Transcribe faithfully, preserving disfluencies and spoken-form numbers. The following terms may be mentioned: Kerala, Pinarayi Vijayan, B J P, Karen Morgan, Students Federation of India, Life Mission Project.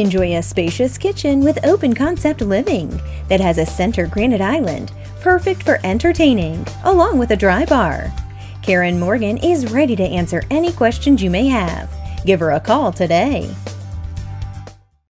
Enjoy a spacious kitchen with open concept living that has a center granite island, perfect for entertaining, along with a dry bar. Karen Morgan is ready to answer any questions you may have. Give her a call today.